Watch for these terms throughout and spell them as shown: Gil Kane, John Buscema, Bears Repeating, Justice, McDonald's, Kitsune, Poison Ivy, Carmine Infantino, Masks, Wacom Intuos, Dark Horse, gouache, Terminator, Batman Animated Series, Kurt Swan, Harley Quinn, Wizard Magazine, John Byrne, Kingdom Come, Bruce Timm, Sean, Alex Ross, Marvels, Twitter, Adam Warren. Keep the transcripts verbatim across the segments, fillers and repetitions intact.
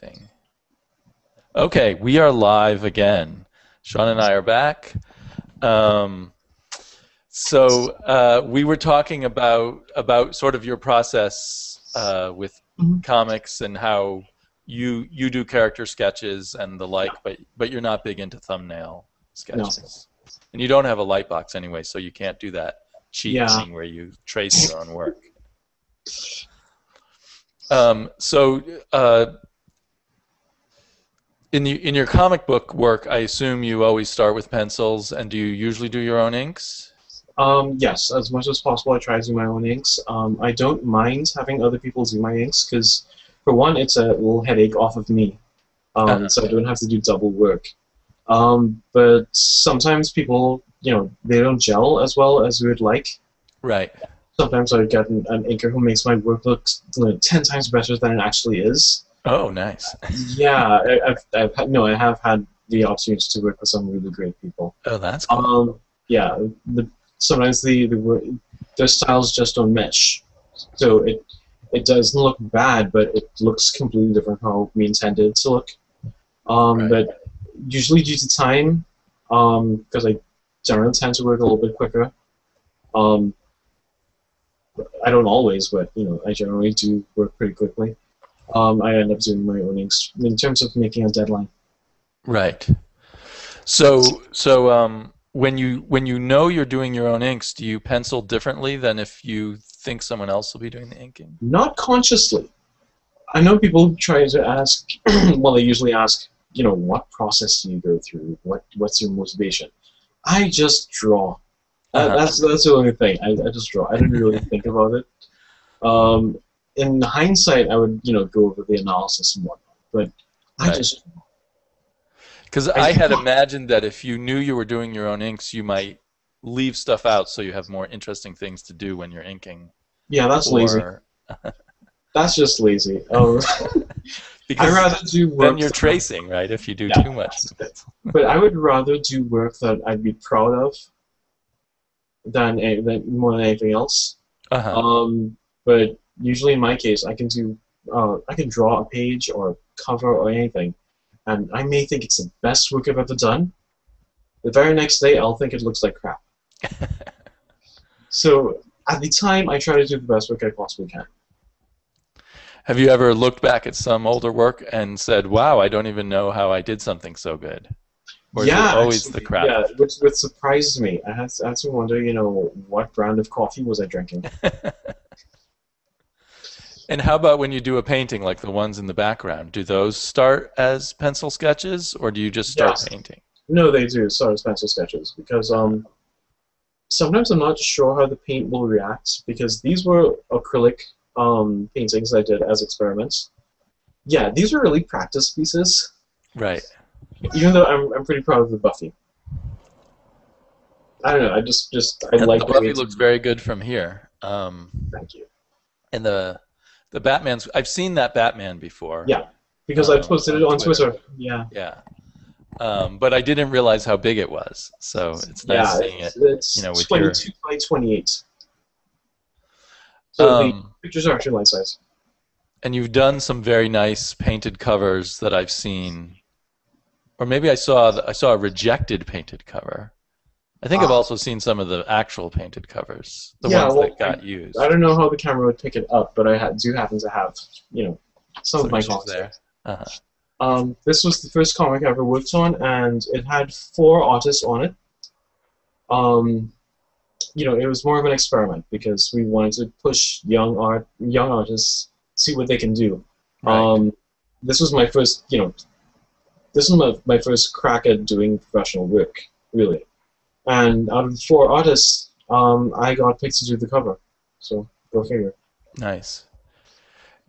thing. Okay, we are live again. Sean and I are back. Um, so uh, we were talking about about sort of your process uh, with mm-hmm. comics and how you you do character sketches and the like, but but you're not big into thumbnail sketches, no. And you don't have a Lightbox anyway, so you can't do that cheat yeah. thing where you trace your own work. Um, so. Uh, In the in your comic book work, I assume you always start with pencils, and do you usually do your own inks? Um, yes, as much as possible, I try to do my own inks. Um, I don't mind having other people do my inks because, for one, it's a little headache off of me, um, uh-huh. so I don't have to do double work. Um, but sometimes people, you know, they don't gel as well as we would like. Right. Sometimes I get an, an inker who makes my work look you know, ten times better than it actually is. Oh, nice. yeah, I, I've, I've had, no, I have had the opportunity to work with some really great people. Oh, that's cool. Um, yeah, the, sometimes the, the their styles just don't mesh, so it it doesn't look bad, but it looks completely different from how we intended it to look. Um, right. But usually due to time, um, because I generally tend to work a little bit quicker. Um, I don't always, but you know, I generally do work pretty quickly. Um, I end up doing my own inks in terms of making a deadline. Right. So, so um, when you when you know you're doing your own inks, do you pencil differently than if you think someone else will be doing the inking? Not consciously. I know people try to ask. Well, they usually ask, you know, what process do you go through? What what's your motivation? I just draw. Uh-huh. That's that's the only thing. I, I just draw. I didn't really think about it. Um, In hindsight, I would, you know, go over the analysis and whatnot, but right. I just... Because I, I had imagined that if you knew you were doing your own inks, you might leave stuff out so you have more interesting things to do when you're inking. Yeah, that's or... lazy. That's just lazy. Um, I'd rather do work... Then you're tracing, I... right, if you do yeah, too much. But I would rather do work that I'd be proud of than, than more than anything else. Uh-huh. Um, but... Usually, in my case, I can do, uh, I can draw a page or a cover or anything, and I may think it's the best work I've ever done. The very next day, I'll think it looks like crap. So, at the time, I try to do the best work I possibly can. Have you ever looked back at some older work and said, "Wow, I don't even know how I did something so good"? Or yeah, is it always actually, the crap. Yeah, which, which surprised me. I had, I had to wonder, you know, what brand of coffee was I drinking? And how about when you do a painting, like the ones in the background? Do those start as pencil sketches, or do you just start yes. painting? No, they do start as pencil sketches, because um, sometimes I'm not sure how the paint will react, because these were acrylic um, paintings I did as experiments. Yeah, these were really practice pieces. Right. Even though I'm, I'm pretty proud of the Buffy. I don't know, I just, just I like the Buffy the looks very good from here. Um, Thank you. And the... The Batman's... I've seen that Batman before. Yeah, because um, I posted it on Twitter. Twitter. Yeah. Yeah. Um, but I didn't realize how big it was, so it's nice yeah, seeing it. It's you know, with twenty-two your... by twenty-eight. So um, the pictures are actually life size. And you've done some very nice painted covers that I've seen, or maybe I saw the, I saw a rejected painted cover. I think ah. I've also seen some of the actual painted covers, the yeah, ones well, that got I, used. I don't know how the camera would pick it up, but I ha do happen to have, you know, some, some of my comics there. Uh-huh. Um, this was the first comic I ever worked on, and it had four artists on it. Um, you know, it was more of an experiment because we wanted to push young art, young artists, see what they can do. Right. Um, this was my first, you know, this was my, my first crack at doing professional work, really. And out of the four artists, um, I got picked to do the cover. So, go figure. Nice.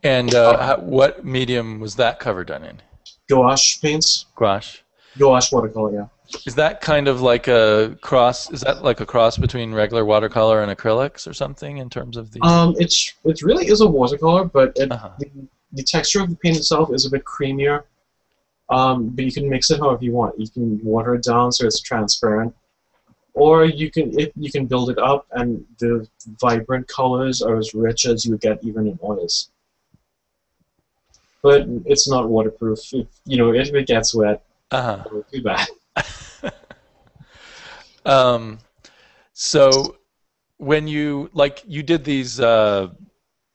And uh, how, what medium was that cover done in? Gouache paints. Gouache. Gouache watercolor, yeah. Is that kind of like a cross? Is that like a cross between regular watercolor and acrylics or something in terms of the? Um, it's it really is a watercolor, but it, uh-huh. the, the texture of the paint itself is a bit creamier. Um, but you can mix it however you want. You can water it down so it's transparent. Or you can it, you can build it up, and the vibrant colors are as rich as you get even in oils. but it's not waterproof. It, you know, if it gets wet, uh-huh. It'll be bad. um, so when you like you did these uh,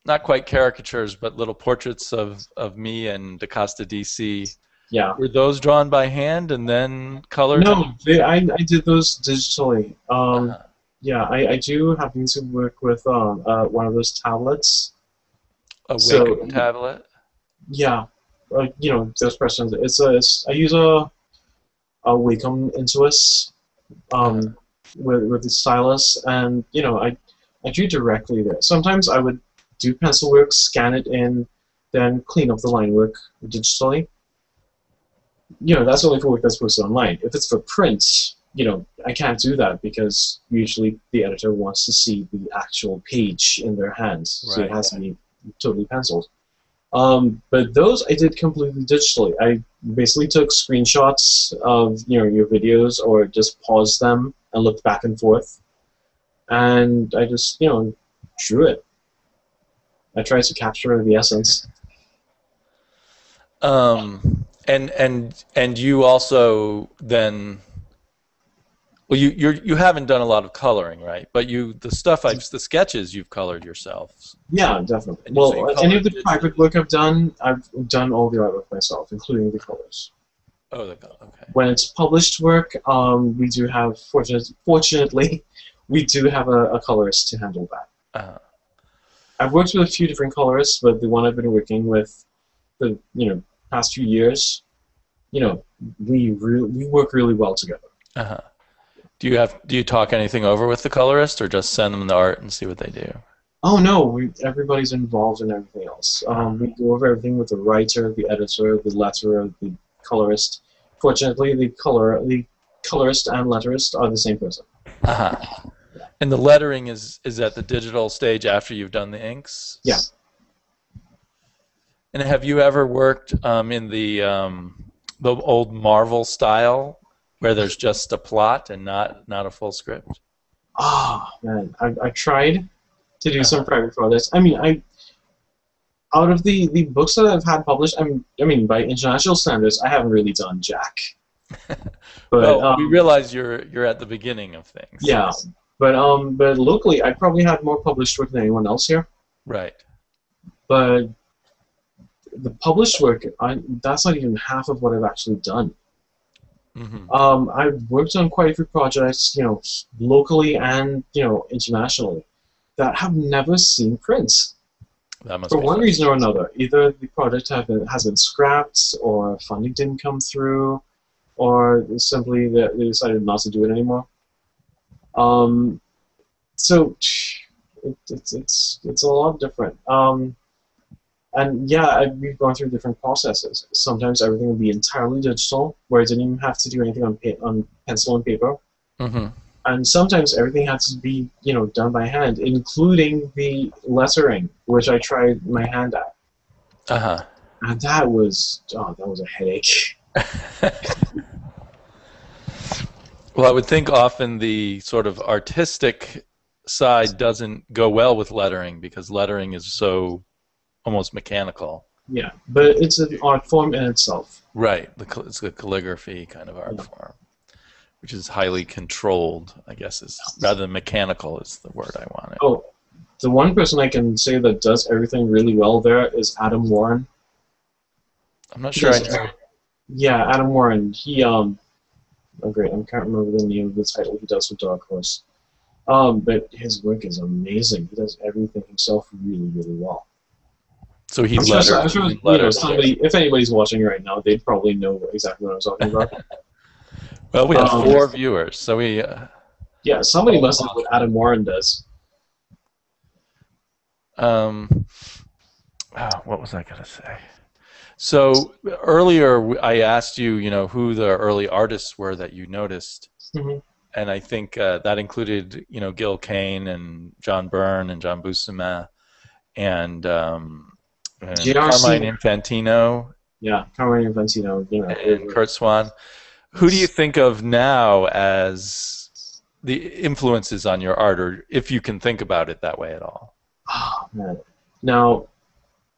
not quite caricatures, but little portraits of of me and DaCosta D C. Yeah. Were those drawn by hand and then colored? No, they, I I did those digitally. Um, uh-huh. Yeah, I, I do happen to work with um, uh, one of those tablets. A Wacom so, tablet. Yeah, uh, you know those presses. It's a it's, I use a a Wacom Intuos um, uh-huh. with with the stylus, and you know I I do directly there. Sometimes I would do pencil work, scan it in, then clean up the line work digitally. You know, that's only for work that's posted online. If it's for print, you know, I can't do that because usually the editor wants to see the actual page in their hands, right. So it has to be totally penciled. Um, but those I did completely digitally. I basically took screenshots of, you know, your videos or just paused them and looked back and forth, and I just, you know, drew it. I tried to capture the essence. Um... And and and you also then, well, you you you haven't done a lot of coloring, right? But you the stuff I've the sketches you've colored yourselves. Yeah, definitely. And well, any of the private work I've done, I've done all the artwork myself, including the colors. Oh, the color. Okay. When it's published work, um, we do have fortunate, fortunately, we do have a, a colorist to handle that. Uh-huh. I've worked with a few different colorists, but the one I've been working with, the you know. past few years, you know, we really we work really well together. Uh huh. Do you have do you talk anything over with the colorist, or just send them the art and see what they do? Oh no, we, everybody's involved in everything else. Um, we go over everything with the writer, the editor, the letterer, the colorist. Fortunately, the color the colorist and letterist are the same person. Uh huh. Yeah. And the lettering is is at the digital stage after you've done the inks. Yeah. And have you ever worked um, in the um, the old Marvel style, where there's just a plot and not not a full script? Ah, oh, man, I, I tried to do some private projects. I mean, I out of the the books that I've had published, I mean, I mean by international standards, I haven't really done jack. But well, um, we realize you're you're at the beginning of things. Yeah, so. but um, but locally, I probably had more published work than anyone else here. Right. But the published work, I, that's not even half of what I've actually done. Mm-hmm. um, I've worked on quite a few projects, you know, locally and, you know, internationally, that have never seen print. That must For one fun. reason or another. Either the project have been, has been scrapped, or funding didn't come through, or simply they, they decided not to do it anymore. Um, so, it, it's, it's, it's a lot different. Um, And yeah, I, we've gone through different processes. Sometimes everything will be entirely digital, where I didn't even have to do anything on, pa on pencil and paper. Mm-hmm. And sometimes everything has to be, you know, done by hand, including the lettering, which I tried my hand at. Uh huh. And that was, oh, that was a headache. Well, I would think often the sort of artistic side doesn't go well with lettering, because lettering is so almost mechanical. Yeah, but it's an art form in itself. Right, the, it's the calligraphy kind of art yeah. form, which is highly controlled, I guess, is rather than mechanical is the word I wanted. Oh, the one person I can say that does everything really well there is Adam Warren. I'm not sure I know. Yeah, Adam Warren. He, um, oh great, I can't remember the name of the title he does for Dark Horse. Um, but his work is amazing. He does everything himself really, really well. So he lettered. Sure, I'm sure, you know, somebody, if anybody's watching right now, they'd probably know exactly what I was talking about. Well, we have um, four viewers, so we. Uh, yeah, somebody must know what Adam Warren does. Um, oh, what was I gonna say? So earlier I asked you, you know, who the early artists were that you noticed, mm-hmm. and I think uh, that included, you know, Gil Kane and John Byrne and John Buscema, and. Um, And Carmine Infantino. Yeah, Carmine Infantino. You know, and Kurt Swan. Who do you think of now as the influences on your art, or if you can think about it that way at all? Oh, man. Now,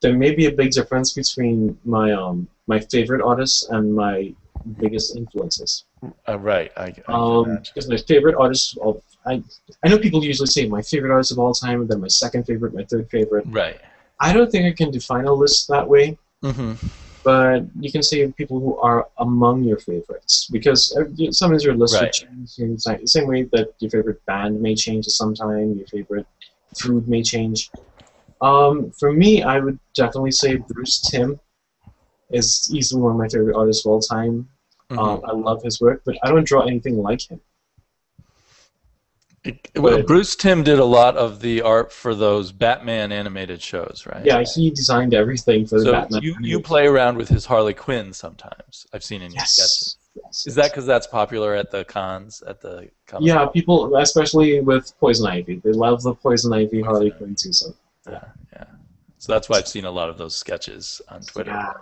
there may be a big difference between my um my favorite artists and my biggest influences. Uh, right. I, I um, because my favorite artists of I I know people usually say my favorite artists of all time, and then my second favorite, my third favorite. Right. I don't think I can define a list that way. Mm-hmm. But you can say people who are among your favorites, because sometimes your list right. will change in the same way that your favorite band may change at some time, your favorite food may change. Um, for me, I would definitely say Bruce Timm is easily one of my favorite artists of all time. Mm-hmm. um, I love his work, but I don't draw anything like him. It, well, Bruce Timm did a lot of the art for those Batman animated shows, right? Yeah, he designed everything for so the Batman. So you, you play around with his Harley Quinn sometimes. I've seen in your yes. sketches. Yes, Is yes. that because that's popular at the cons? At the cons? Yeah, people, especially with Poison Ivy. They love the Poison Ivy Poison Harley Quinn too. So. Yeah, yeah. So that's why I've seen a lot of those sketches on Twitter. Yeah.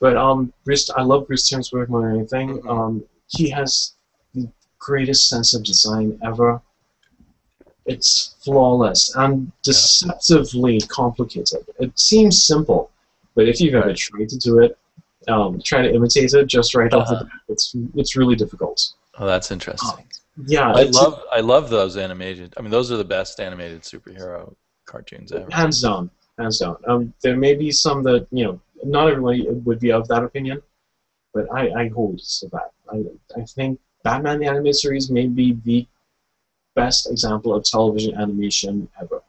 But um, Bruce, I love Bruce Timm's work more than anything. Mm-hmm. um, he has the greatest sense of design ever. It's flawless and deceptively yeah. complicated. It seems simple, but if you've ever tried to do it, um, try to imitate it just right uh-huh. off the bat, it's it's really difficult. Oh, that's interesting. Um, yeah, I love I love those animated. I mean, those are the best animated superhero cartoons ever. Hands down, hands down. Um, there may be some that you know. Not everybody would be of that opinion, but I, I hold to that. I, I think Batman the Animated Series may be the best example of television animation ever.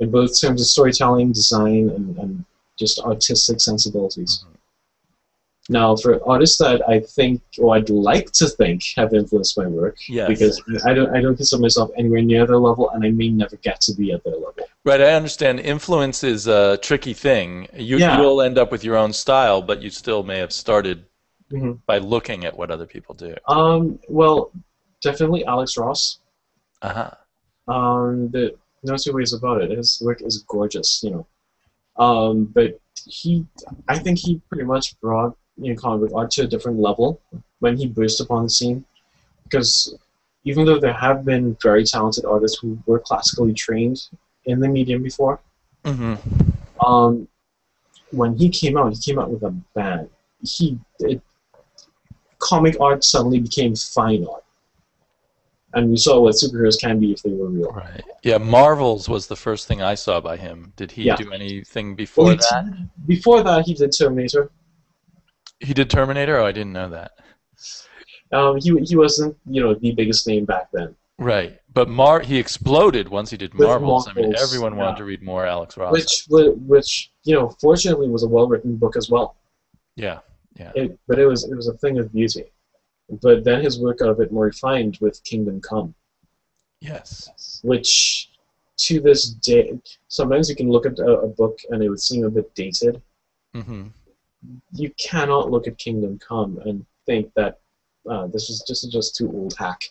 In both terms of storytelling, design, and, and just artistic sensibilities. Mm-hmm. Now, for artists that I think, or I'd like to think, have influenced my work, yes. because I don't, I don't consider myself anywhere near their level, and I may never get to be at their level. Right, I understand. Influence is a tricky thing. You, yeah. You'll end up with your own style, but you still may have started mm-hmm. by looking at what other people do. Um, well, definitely Alex Ross. Uh huh. Um, the, no two ways about it. His work is gorgeous, you know. Um, but he, I think he pretty much brought you know, comic book art to a different level when he burst upon the scene, because even though there have been very talented artists who were classically trained in the medium before, mm-hmm. um, when he came out, he came out with a bang. He, it, comic art suddenly became fine art, and we saw what superheroes can be if they were real. Right. Yeah, Marvels was the first thing I saw by him. Did he yeah. do anything before well, that? Did, before that, he did Terminator. He did Terminator? Oh, I didn't know that. Um, he he wasn't you know the biggest name back then. Right, but Mar he exploded once he did Marvels. Marvels. I mean, everyone yeah. wanted to read more Alex Ross. Which which you know, fortunately, was a well-written book as well. Yeah, yeah. It, but it was it was a thing of beauty. But then his work out of it more refined with Kingdom Come. Yes. Which, to this day, sometimes you can look at a, a book and it would seem a bit dated. Mm-hmm. You cannot look at Kingdom Come and think that uh, this is just just too old hack.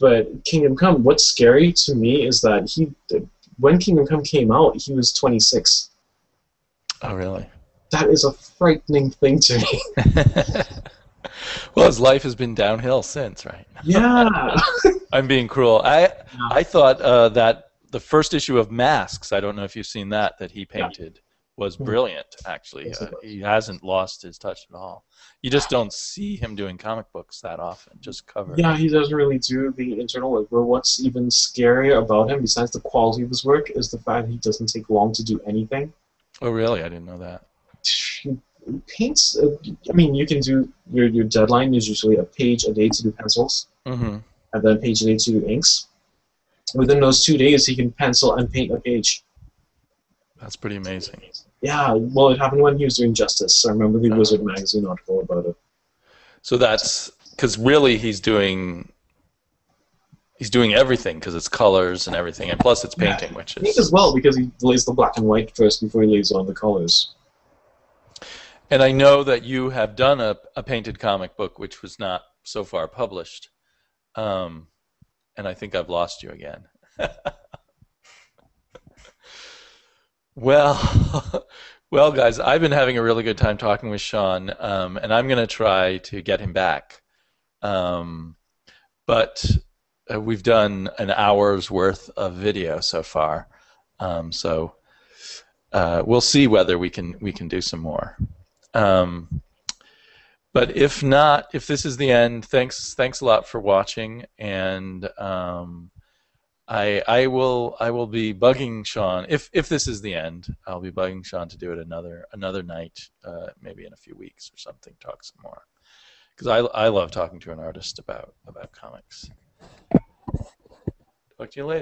But Kingdom Come, what's scary to me is that he, when Kingdom Come came out, he was twenty-six. Oh, really? That is a frightening thing to me. Well, his life has been downhill since, right? Yeah. I'm being cruel. I yeah. I thought uh, that the first issue of Masks, I don't know if you've seen that, that he painted. Yeah. was brilliant, actually. Uh, he hasn't lost his touch at all. You just don't see him doing comic books that often, just cover. Yeah, he doesn't really do the internal work. But what's even scarier about him, besides the quality of his work, is the fact that he doesn't take long to do anything. Oh, really? I didn't know that. He paints, uh, I mean, you can do, your, your deadline is usually a page a day to do pencils, mm-hmm. and then a page a day to do inks. Within those two days, he can pencil and paint a page. That's pretty amazing. Yeah, well, it happened when he was doing Justice. I remember the oh. Wizard Magazine article about it. So that's because really he's doing he's doing everything, because it's colors and everything, and plus it's painting, yeah. which is paint as well, because he lays the black and white first before he lays on the colors. And I know that you have done a, a painted comic book, which was not so far published. Um, and I think I've lost you again. Well, well, guys, I've been having a really good time talking with Sean, um, and I'm going to try to get him back. Um, but uh, we've done an hour's worth of video so far, um, so uh, we'll see whether we can we can do some more. Um, but if not, if this is the end, thanks thanks a lot for watching, and um, I I will I will be bugging Sean if if this is the end. I'll be bugging Sean to do it another another night, uh, maybe in a few weeks or something. Talk some more, because I I love talking to an artist about about comics. Talk to you later.